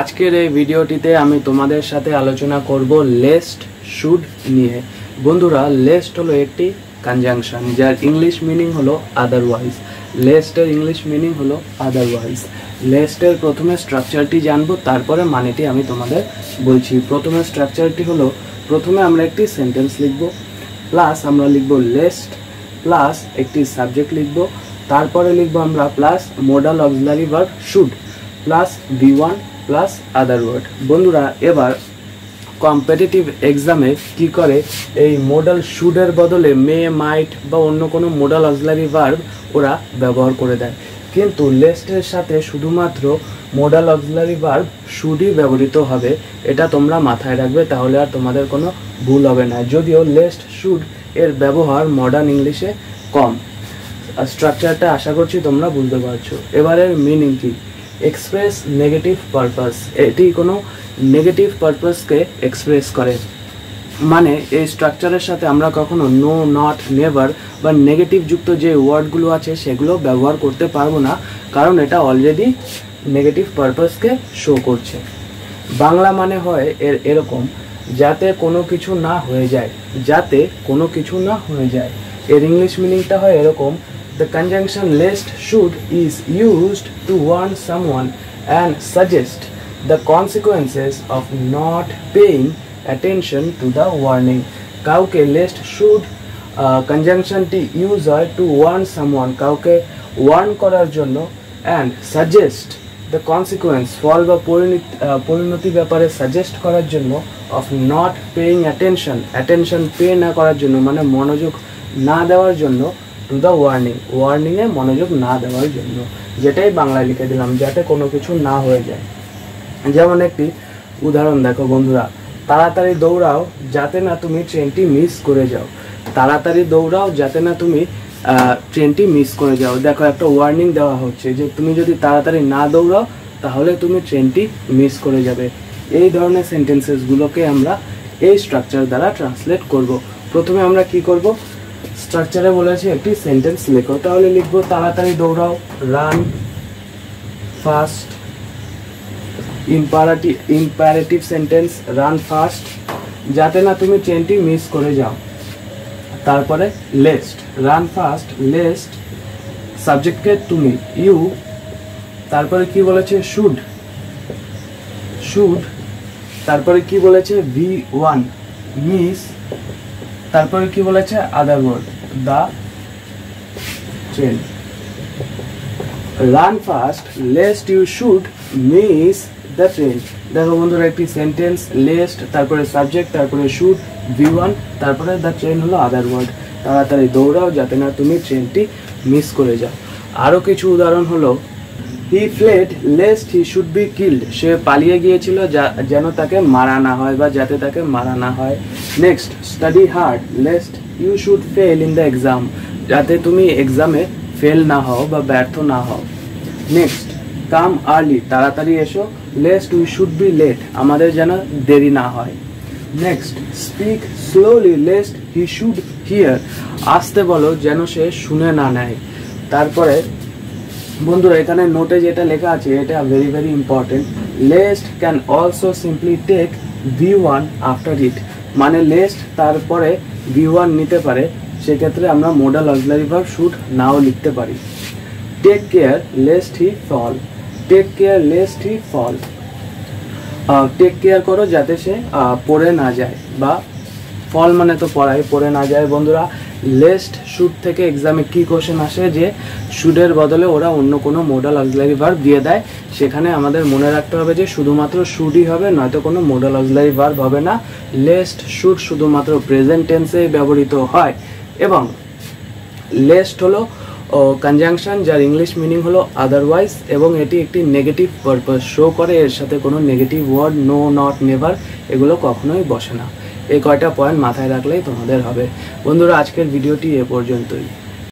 আজকের এই ভিডিওটিতে আমি তোমাদের সাথে আলোচনা করব লেস্ট শুড নিয়ে। বন্ধুরা, লেস্ট হলো একটি কনজাংশন যার ইংলিশ মিনিং হলো আদারওয়াইজ। লেস্টের ইংলিশ মিনিং হলো আদারওয়াইজ। লেস্টের প্রথমে স্ট্রাকচারটি জানবো, তারপরে মানেটি আমি তোমাদের বলছি। প্রথমে স্ট্রাকচারটি হলো, প্রথমে আমরা একটি সেন্টেন্স লিখব, প্লাস আমরা লিখব লেস্ট, প্লাস একটি সাবজেক্ট লিখব, তারপরে লিখব আমরা plus modal auxiliary verb should, plus V1, plus other word. বন্ধুরা, এবার কম্পিটিটিভ এক্সামে কি করে, এই মোডাল শুডের বদলে মে, মাইট বা অন্য কোনো মোডাল অক্সিলারি ভার্ব ওরা ব্যবহার করে দেয়, কিন্তু লেস্টের সাথে শুধুমাত্র মোডাল অক্সিলারি ভার্ব শুডই ব্যবহৃত হবে। এটা তোমরা মাথায় রাখবে, তাহলে আর তোমাদের কোনো ভুল হবে না। যদিও লেস্ট শুড এর ব্যবহার মডার্ন ইংলিশে কম। স্ট্রাকচারটা আশা করছি তোমরা বুঝতে পারছো। এবারের মিনিং কি, এক্সপ্রেস নেগেটিভ পারপাস। এটি কোনো নেগেটিভ পারপাসকে এক্সপ্রেস করে, মানে এই স্ট্রাকচারের সাথে আমরা কখনো নো, নট, নেভার বা নেগেটিভ যুক্ত যে ওয়ার্ডগুলো আছে সেগুলো ব্যবহার করতে পারবো না, কারণ এটা অলরেডি নেগেটিভ পারপাসকে শো করছে। বাংলা মানে হয় এর এরকম, যাতে কোনো কিছু না হয়ে যায়, যাতে কোনো কিছু না হয়ে যায়। এর ইংলিশ মিনিংটা হয় এরকম, the conjunction lest should is used to warn someone and suggest the consequences of not paying attention to the warning. কাউকে lest should conjunctionটি ইউজ হয় to warn someone, কাউকে warn করার জন্য, and suggest the consequence, ফল বা পরিণতি ব্যাপারে suggest করার জন্য, of not paying attention, attention pay না করার জন্য মানে মনোযোগ না দেওয়ার জন্য, টু দ্য ওয়ার্নিং, ওয়ার্নিংয়ে মনোযোগ না দেওয়ার জন্য। যেটাই বাংলায় লিখে দিলাম, যাতে কোনো কিছু না হয়ে যায়। যেমন একটি উদাহরণ দেখো বন্ধুরা, তাড়াতাড়ি দৌড়াও যাতে না তুমি ট্রেনটি মিস করে যাও। তাড়াতাড়ি দৌড়াও যাতে না তুমি ট্রেনটি মিস করে যাও। দেখো, একটা ওয়ার্নিং দেওয়া হচ্ছে যে তুমি যদি তাড়াতাড়ি না দৌড়াও তাহলে তুমি ট্রেনটি মিস করে যাবে। এই ধরনের সেন্টেন্সেসগুলোকে আমরা এই স্ট্রাকচার দ্বারা ট্রান্সলেট করব। প্রথমে আমরা কি করব, স্ট্রাকচারে বলেছে একটি সেন্টেন্স লেখো, তাহলে লিখবো তাড়াতাড়ি দৌড়াও, run fast, imperative sentence, run fast, যাতে না তুমি ট্রেনটি মিস করে যাও। তারপরে লেস্ট, রান ফাস্ট লেস্ট, সাবজেক্টকে তুমি, ইউ, তারপরে কি বলেছে শুড, শুড, তারপরে কি বলেছে V1 মিস, তারপরে কি বলেছে other word the train. Run fast lest you should miss the train. দেখো বন্ধুরা, একটি সেন্টেন্স লেস্ট, তারপরে সাবজেক্ট, তারপরে শুড, V1, তারপরে দ্য ট্রেন হলো আদার ওয়ার্ড। তাড়াতাড়ি দৌড়াও যাতে না তুমি ট্রেনটি মিস করে যাও। আরও কিছু উদাহরণ হলো, he fled lest he should be killed, সে পালিয়ে গিয়েছিল যেন তাকে মারা না হয় বা যাতে তাকে মারা না হয়। Next, study hard lest you should fail in the exam, যাতে তুমি এক্সামে ফেল না হও বা ব্যর্থ না হও। নেক্সট, কাম আর্লি, তাড়াতাড়ি এসো, lest we should be late, আমাদের যেন দেরি না হয়। Next, speak slowly lest he should hear, আসতে বলো যেন সে শুনে না নেয়। তারপরে বন্ধুরা, এখানে নোটে যেটা লেখা আছে এটা very very important, lest can also simply take V1 after it, মানে লেস্ট তারপরে V1 নিতে পারে, সেক্ষেত্রে আমরা মোডাল অক্সিলারি ভার্ব শুড নাও লিখতে পারি। Take care lest he fall, take care lest he fall, take care করো যাতে সে পড়ে না যায়, বা ফল মানে তো পড়ায়, পড়ে না যায়। বন্ধুরা, লেস্ট শুড থেকে এক্সামে কি কোশ্চেন আসে, যে শুডের বদলে ওরা অন্য কোনো মোডাল অক্সিলারি ভার্ব দিয়ে দেয়, সেখানে আমাদের মনে রাখতে হবে যে শুধুমাত্র শুডই হবে, নয়তো কোনো মোডাল অক্সিলারি ভার্ব হবে না। লেস্ট শুড শুধুমাত্র প্রেজেন্ট টেন্সে ব্যবহৃত হয়, এবং লেস্ট হলো কনজাংশন যার ইংলিশ মিনিং হলো আদারওয়াইজ, এবং এটি একটি নেগেটিভ পারপাস শো করে। এর সাথে কোনো negative word, no, not, never এগুলো কখনোই বসে না। এই কয়টা পয়েন্ট মাথায় রাখলেই তোমাদের হবে। বন্ধুরা, আজকের ভিডিওটি এ পর্যন্তই।